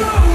you.